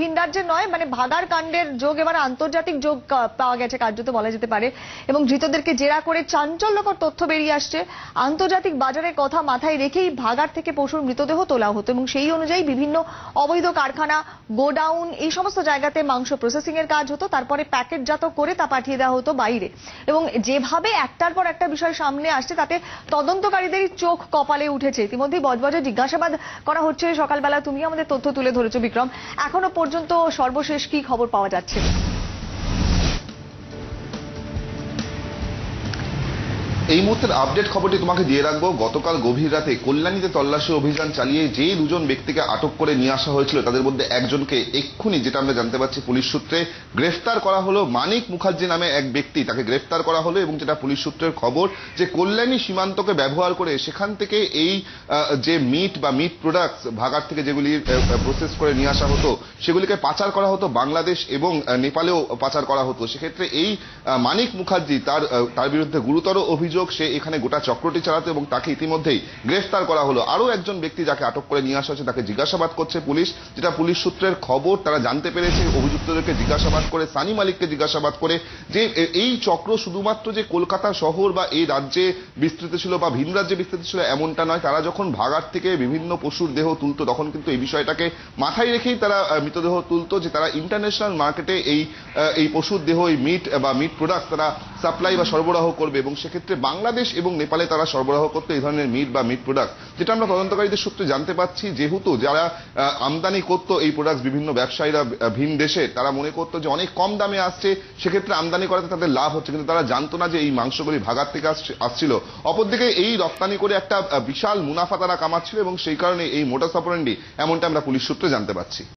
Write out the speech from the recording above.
ভিন রাজ্যে নয় মানে ভাদার কাণ্ডের যোগ এবার আন্তর্জাতিক যোগ পাওয়া গেছে কার্যত বলা যেতে পারে এবং ধৃতদেরকে জেরা করে চাঞ্চল্যকর তথ্য বেরিয়ে আসছে। আন্তর্জাতিক বাজারের কথা মাথায় রেখেই ভাগাড় থেকে পশুর মৃতদেহ তোলা হতো এবং সেই অনুযায়ী বিভিন্ন অবৈধ কারখানা গোডাউন এই সমস্ত জায়গাতে মাংস প্রসেসিং এর কাজ হতো, তারপরে প্যাকেটজাত করে তা পাঠিয়ে দেওয়া হতো বাইরে। এবং যেভাবে একটার পর একটা বিষয় সামনে আসছে তাতে তদন্তকারীদের চোখ কপালে উঠেছে। ইতিমধ্যে বজবজে জিজ্ঞাসাবাদ করা হচ্ছে, সকালবেলা তুমি আমাদের তথ্য তুলে ধরেছো বিক্রম, এখনো পর্যন্ত সর্বশেষ কি খবর পাওয়া যাচ্ছে? এই মুহূর্তের আপডেট খবরটি তোমাকে দিয়ে রাখবো। গতকাল গভীর রাতে কল্যাণীতে তল্লাশি অভিযান চালিয়ে যে দুজন ব্যক্তিকে আটক করে নিয়ে আসা হয়েছিল তাদের মধ্যে একজনকে এক্ষুনি যেটা আমরা জানতে পারছি পুলিশ সূত্রে গ্রেফতার করা হলো। মানিক মুখার্জি নামে এক ব্যক্তি, তাকে গ্রেফতার করা হলো এবং যেটা পুলিশ সূত্রের খবর যে কল্যাণী সীমান্তকে ব্যবহার করে সেখান থেকে এই যে মিট বা মিট প্রোডাক্টস ভাগাড় থেকে যেগুলি প্রসেস করে নিয়ে আসা হতো সেগুলিকে পাচার করা হতো বাংলাদেশ এবং নেপালেও পাচার করা হতো। সেক্ষেত্রে এই মানিক মুখার্জি তার বিরুদ্ধে গুরুতর অভিযোগ, সে এখানে গোটা চক্রটি চালাতো এবং তাকে ইতিমধ্যেই গ্রেফতার করা হলো। আরও একজন ব্যক্তি যাকে আটক করে নিয়ে আসা হয়েছে তাকে জিজ্ঞাসাবাদ করছে পুলিশ, যেটা পুলিশ সূত্রের খবর। তারা জানতে পেরেছে অভিযুক্তদেরকে জিজ্ঞাসাবাদ করে সানি মালিককে জিজ্ঞাসাবাদ করে যে এই চক্র শুধুমাত্র যে কলকাতা শহর বা এই রাজ্যে বিস্তৃত ছিল বা ভিন রাজ্যে বিস্তৃত ছিল এমনটা নয়। তারা যখন ভাগাড় থেকে বিভিন্ন পশুর দেহ তুলতো তখন কিন্তু এই বিষয়টাকে মাথায় রেখেই তারা মৃতদেহ তুলতো যে তারা ইন্টারন্যাশনাল মার্কেটে এই পশুর দেহ এই মিট বা মিট প্রোডাক্ট তারা সাপ্লাই বা সরবরাহ করবে এবং সেক্ষেত্রে বাংলাদেশ এবং নেপালে তারা সরবরাহ করতো এই ধরনের মিট বা মিট প্রোডাক্ট। যেটা আমরা তদন্তকারীদের সূত্রে জানতে পাচ্ছি যেহেতু যারা আমদানি করতো এই প্রোডাক্ট বিভিন্ন ব্যবসায়ীরা ভিন দেশে তারা মনে করতো যে অনেক কম দামে আসছে, সেক্ষেত্রে আমদানি করাতে তাদের লাভ হচ্ছে, কিন্তু তারা জানতো না যে এই মাংসগুলি ভাগাড় থেকে আসছিল। অপরদিকে এই রপ্তানি করে একটা বিশাল মুনাফা তারা কামাচ্ছিল এবং সেই কারণে এই মোটা সাপোরেন্ডি এমনটা আমরা পুলিশ সূত্রে জানতে পাচ্ছি।